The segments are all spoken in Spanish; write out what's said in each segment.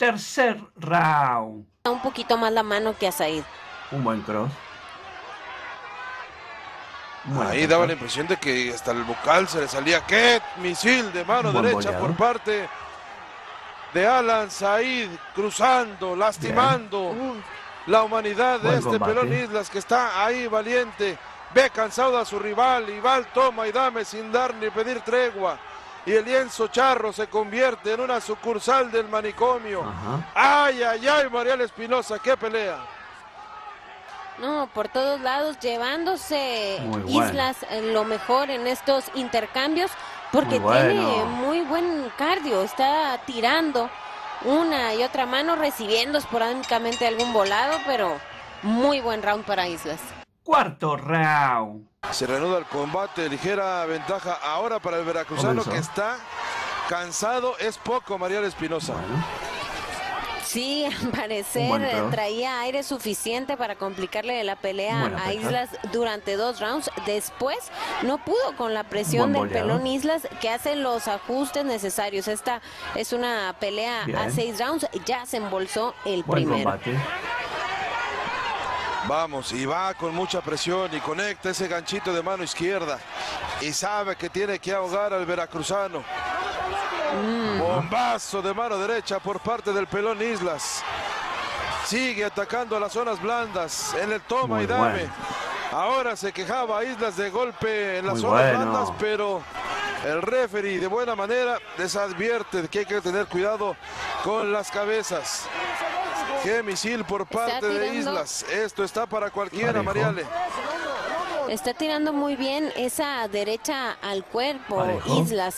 tercer round. Un poquito más la mano que a Saíd. Un buen cross. Bueno, ahí daba la impresión de que hasta el vocal se le salía. ¡Qué misil de mano derecha por parte de Alan Saíd! Cruzando, lastimando la humanidad de este pelón Islas, que está ahí valiente. Ve cansado a su rival y va al toma y dame sin dar ni pedir tregua. Y el Lienzo Charro se convierte en una sucursal del manicomio. Ajá. ¡Ay, ay, ay! Mariel Espinosa, ¡qué pelea! No, por todos lados, llevándose Islas lo mejor en estos intercambios, porque tiene muy buen cardio, está tirando una y otra mano, recibiendo esporádicamente algún volado, pero muy buen round para Islas. Cuarto round. Se reanuda el combate, ligera ventaja ahora para el veracruzano que está cansado. Es poco, Mariel Espinosa. Sí, al parecer traía aire suficiente para complicarle la pelea a Islas durante dos rounds. Después no pudo con la presión del pelón Islas, que hace los ajustes necesarios. Esta es una pelea a 6 rounds, ya se embolsó el primero. Vamos, y va con mucha presión y conecta ese ganchito de mano izquierda. Y sabe que tiene que ahogar al veracruzano. Bombazo de mano derecha por parte del pelón Islas. Sigue atacando a las zonas blandas en el toma y dame. Ahora se quejaba Islas de golpe en las zonas blandas, pero el referee de buena manera les advierte que hay que tener cuidado con las cabezas. ¡Qué misil por parte de Islas! Esto está para cualquiera, Mariale. Está tirando muy bien esa derecha al cuerpo, Islas,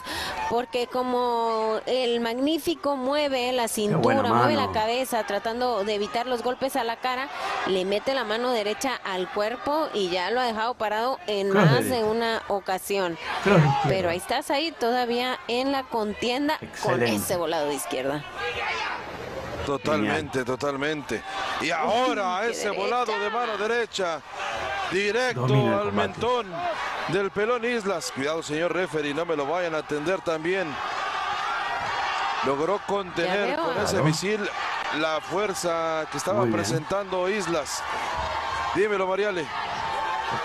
porque como el magnífico mueve la cintura, mueve la cabeza, tratando de evitar los golpes a la cara, le mete la mano derecha al cuerpo y ya lo ha dejado parado en más de una ocasión. Pero ahí estás ahí todavía en la contienda con ese volado de izquierda. Totalmente, totalmente. Y ahora ese volado de mano derecha, directo al mentón del pelón Islas. Cuidado, señor referee, no me lo vayan a atender también. Logró contener con ese misil la fuerza que estaba presentando Islas. Dímelo, Mariale.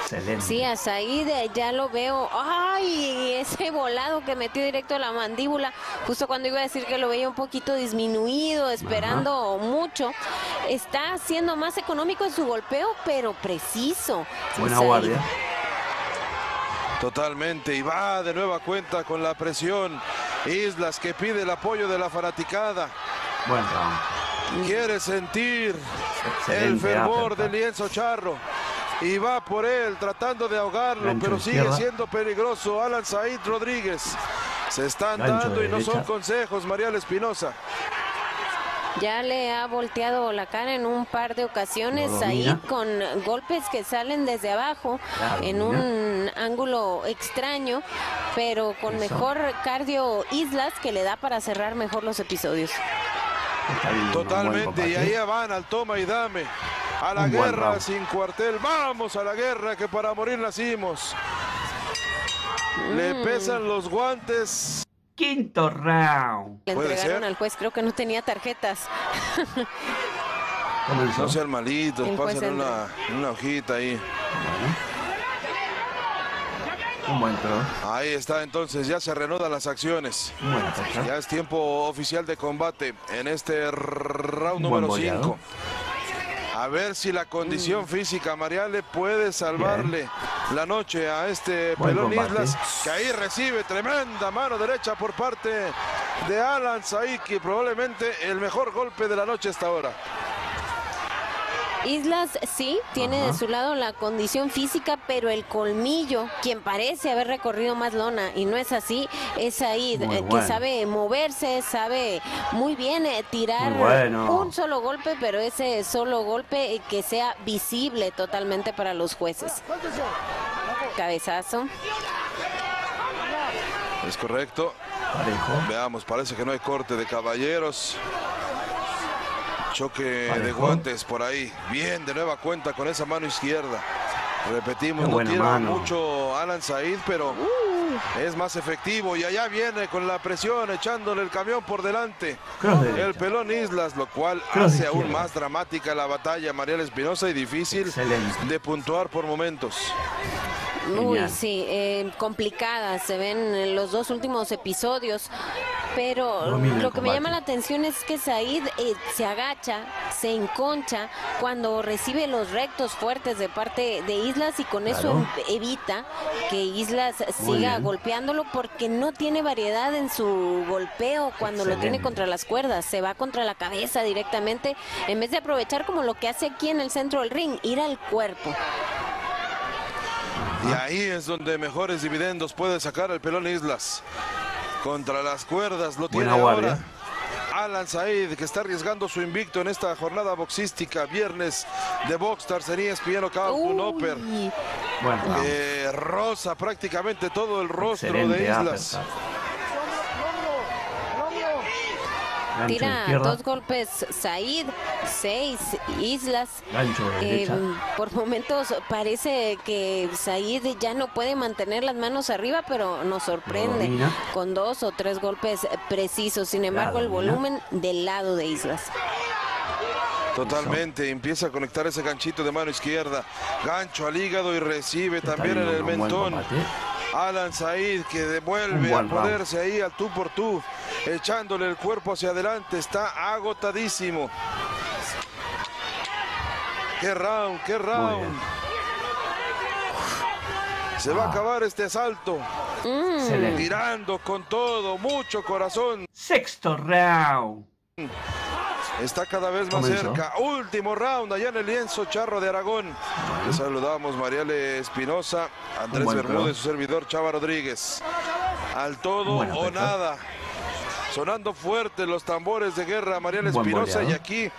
Excelente. Sí, a Saíd ya lo veo. ¡Ay! Ese volado que metió directo a la mandíbula, justo cuando iba a decir que lo veía un poquito disminuido, esperando mucho. Está siendo más económico en su golpeo, pero preciso. Buena guardia. Totalmente, y va de nueva cuenta con la presión. Islas, que pide el apoyo de la fanaticada. Bueno. Quiere sentir el fervor del Lienzo Charro. Y va por él, tratando de ahogarlo, pero sigue siendo peligroso Alan Saíd Rodríguez. Se están dando y no son consejos, Mariel Espinosa. Ya le ha volteado la cara en un par de ocasiones, ahí con golpes que salen desde abajo, en un ángulo extraño, pero con mejor cardio Islas, que le da para cerrar mejor los episodios. Totalmente, y ahí van al toma y dame. A la guerra sin cuartel, vamos a la guerra que para morir nacimos. Le pesan los guantes. Quinto round. Le entregaron al juez, creo que no tenía tarjetas. No sean malitos, pasen una hojita ahí. Ahí está, entonces ya se reanudan las acciones. Ya es tiempo oficial de combate en este round número 5. A ver si la condición física, Mariale, puede salvarle la noche a este pelón Islas, que ahí recibe tremenda mano derecha por parte de Alan Saíd, que probablemente el mejor golpe de la noche hasta ahora. Islas sí tiene de su lado la condición física, pero el colmillo, quien parece haber recorrido más lona y no es así, es ahí que sabe moverse, sabe muy bien tirar un solo golpe, pero ese solo golpe que sea visible totalmente para los jueces. Cabezazo. Es correcto. Parejo. Veamos, parece que no hay corte de caballeros. Choque de guantes por ahí. Bien, de nueva cuenta con esa mano izquierda. Repetimos, no tiene mucho Alan Saíd, pero Es más efectivo y allá viene con la presión, echándole el camión por delante. El pelón Islas, lo cual hace aún más dramática la batalla, Mariel Espinosa, y difícil de puntuar por momentos. Uy, sí, complicadas se ven en los dos últimos episodios, pero lo que me llama la atención es que Saíd se agacha, se enconcha cuando recibe los rectos fuertes de parte de Islas, y con eso evita que Islas siga golpeándolo, porque no tiene variedad en su golpeo cuando lo tiene contra las cuerdas, se va contra la cabeza directamente, en vez de aprovechar como lo que hace aquí en el centro del ring, ir al cuerpo. Y ahí es donde mejores dividendos puede sacar el pelón Islas. Contra las cuerdas lo tiene ahora Alan Saíd, que está arriesgando su invicto en esta jornada boxística. Viernes de Boxstar, sería ESPN Knockout, un upper. Rosa prácticamente todo el rostro de Islas. Tira dos golpes Saíd, seis Islas. Por momentos parece que Saíd ya no puede mantener las manos arriba, pero nos sorprende con dos o tres golpes precisos. Sin embargo, el volumen del lado de Islas. Totalmente, empieza a conectar ese ganchito de mano izquierda. Gancho al hígado y recibe también en el mentón. Alan Saíd, que devuelve a ponerse ahí al tú por tú, echándole el cuerpo hacia adelante, está agotadísimo. ¡Qué round, qué round! Se va a acabar este asalto. Tirando con todo, mucho corazón. Sexto round. Está cada vez más cerca. Último round allá en el Lienzo Charro de Aragón. Les saludamos Mariel Espinosa, Andrés Bermúdez, su servidor Chava Rodríguez. Al todo o nada. Sonando fuerte los tambores de guerra, Mariel Espinosa, y aquí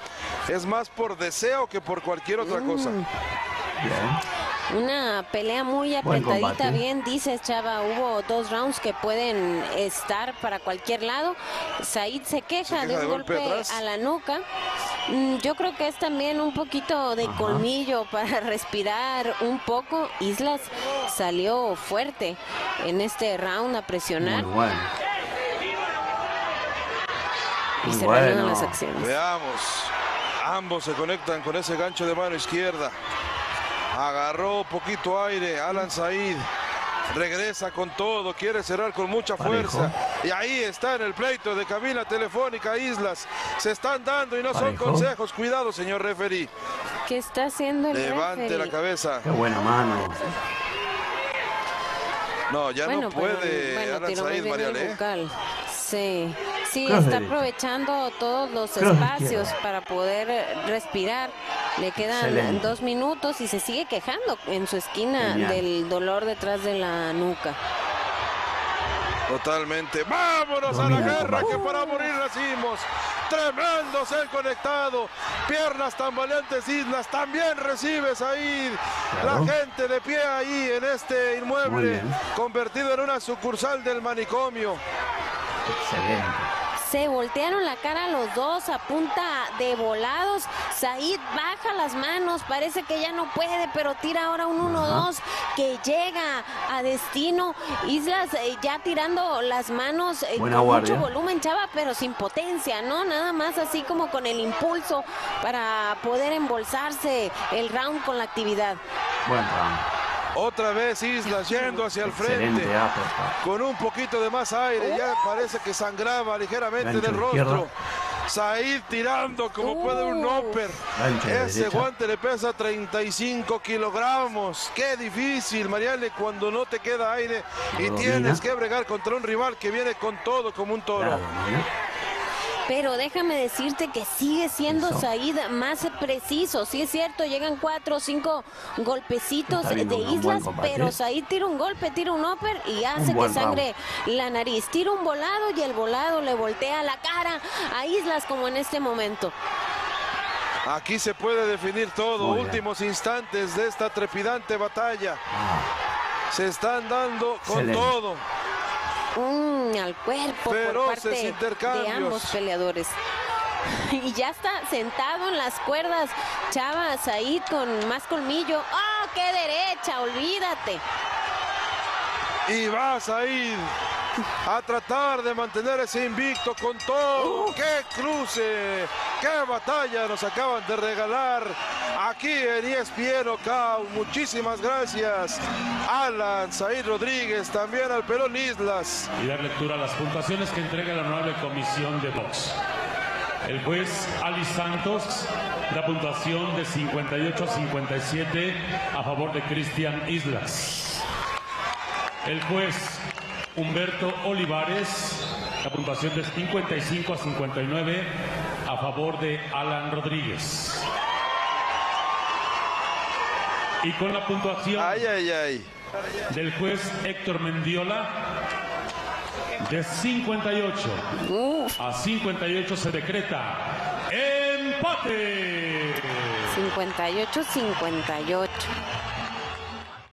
es más por deseo que por cualquier otra cosa. Una pelea muy apretadita, bien dices Chava, hubo dos rounds que pueden estar para cualquier lado. Saíd se queja de un golpe a la nuca. Yo creo que es también un poquito de colmillo para respirar un poco. Islas salió fuerte en este round a presionar. Y se reunieron las acciones. Veamos, ambos se conectan con ese gancho de mano izquierda. Agarró poquito aire Alan Saíd, regresa con todo, quiere cerrar con mucha fuerza. Y ahí está en el pleito de cabina telefónica Islas. Se están dando y no son consejos. Cuidado, señor referí. ¿Qué está haciendo el referí? Levante la cabeza. Qué buena mano. No, ya no puede Alan Saíd, Mariel, Sí. Sí, está aprovechando todos los espacios para poder respirar. Le quedan 2 minutos y se sigue quejando en su esquina del dolor detrás de la nuca. Totalmente. ¡Vámonos a la guerra, que para morir nacimos! Tremendo ser conectado, piernas tambaleantes Islas, también recibe Saíd, la gente de pie ahí en este inmueble, convertido en una sucursal del manicomio. Se voltearon la cara los dos a punta de volados. Saíd baja las manos, parece que ya no puede, pero tira ahora un 1-2 que llega a destino. Islas ya tirando las manos con mucho volumen, Chava, pero sin potencia, ¿no? Nada más así como con el impulso para poder embolsarse el round con la actividad. Buen round. Otra vez Islas yendo hacia el frente, con un poquito de más aire, ya parece que sangraba ligeramente del rostro. Saíd tirando como puede un upper. Ese guante le pesa 35 kilogramos. Qué difícil, Marielle, cuando no te queda aire y tienes que bregar contra un rival que viene con todo como un toro. Pero déjame decirte que sigue siendo Saíd más preciso. Sí es cierto, llegan 4 o 5 golpecitos de Islas, pero Saíd tira un golpe, tira un upper y hace que sangre la nariz. Tira un volado y el volado le voltea la cara a Islas, como en este momento. Aquí se puede definir todo, últimos instantes de esta trepidante batalla. Se están dando con todo. Al cuerpo por parte de ambos peleadores. Y ya está sentado en las cuerdas Chava Saíd, con más colmillo. ¡Oh, qué derecha! ¡Olvídate! Y va Saíd a tratar de mantener ese invicto con todo. ¡Qué cruce! ¡Qué batalla nos acaban de regalar aquí en ESPN Knockout! Muchísimas gracias, Alan Saíd Rodríguez, también al Pelón Islas. Y dar lectura a las puntuaciones que entrega la honorable comisión de box. El juez Ali Santos da puntuación de 58 a 57 a favor de Cristian Islas. El juez Humberto Olivares, la puntuación de 55 a 59 a favor de Alan Rodríguez. Y con la puntuación del juez Héctor Mendiola, de 58 a 58 se decreta empate. 58-58.